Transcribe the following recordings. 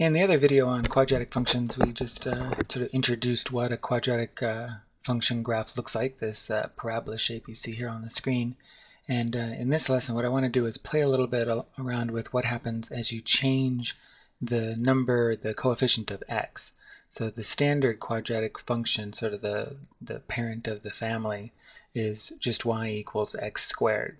In the other video on quadratic functions, we just sort of introduced what a quadratic function graph looks like, this parabola shape you see here on the screen. And in this lesson, what I want to do is play a little bit around with what happens as you change the number, the coefficient of x. So the standard quadratic function, sort of the parent of the family, is just y = x squared.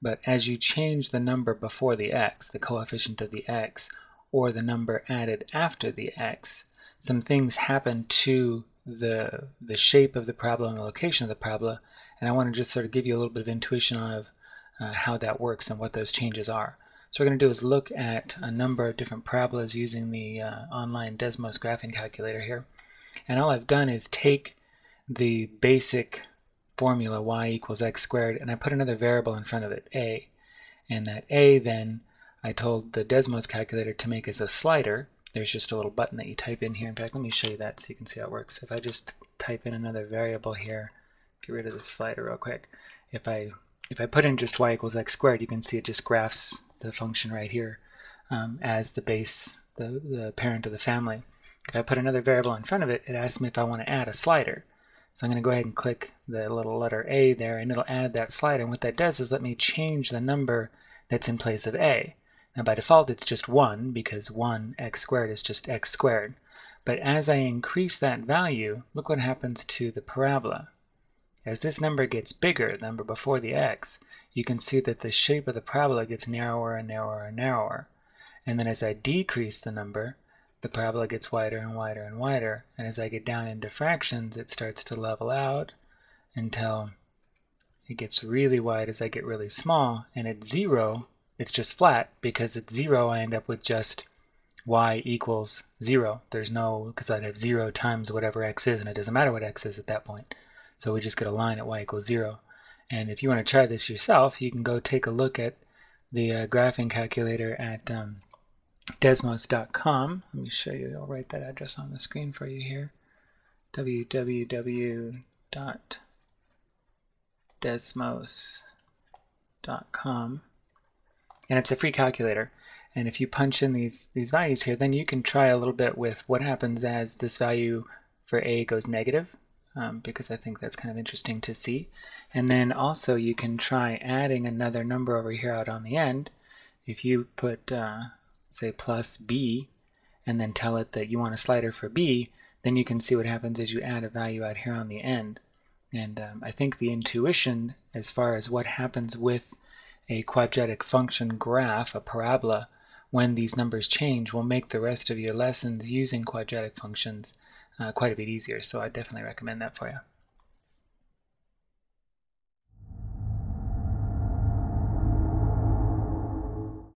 But as you change the number before the x, the coefficient of the x, or the number added after the x, some things happen to the shape of the parabola and the location of the parabola. And I want to just sort of give you a little bit of intuition of how that works and what those changes are. So what we're going to do is look at a number of different parabolas using the online Desmos graphing calculator here. And all I've done is take the basic formula y = x squared, and I put another variable in front of it, a. And that a, then, I told the Desmos calculator to make as a slider. There's just a little button that you type in here. In fact, let me show you that so you can see how it works. If I just type in another variable here, get rid of this slider real quick. If I put in just y = x squared, you can see it just graphs the function right here as the base, the parent of the family. If I put another variable in front of it, it asks me if I want to add a slider. So I'm going to go ahead and click the little letter a there, and it'll add that slider. And what that does is let me change the number that's in place of a. Now by default it's just 1, because 1x squared is just x squared. But as I increase that value, look what happens to the parabola. As this number gets bigger, the number before the x, you can see that the shape of the parabola gets narrower and narrower and narrower. And then as I decrease the number, the parabola gets wider and wider and wider. And as I get down into fractions, it starts to level out until it gets really wide as I get really small. And at 0, it's just flat, because at 0 I end up with just y = 0. There's no, because I'd have 0 times whatever x is, and it doesn't matter what x is at that point. So we just get a line at y = 0. And if you want to try this yourself, you can go take a look at the graphing calculator at desmos.com. Let me show you. I'll write that address on the screen for you here. www.desmos.com. And it's a free calculator. And if you punch in these values here, then you can try a little bit with what happens as this value for a goes negative. Because I think that's kind of interesting to see. And then also you can try adding another number over here out on the end. If you put, say, plus b, and then tell it that you want a slider for b, then you can see what happens as you add a value out here on the end. And I think the intuition as far as what happens with a quadratic function graph, a parabola, when these numbers change, will make the rest of your lessons using quadratic functions quite a bit easier, so I definitely recommend that for you.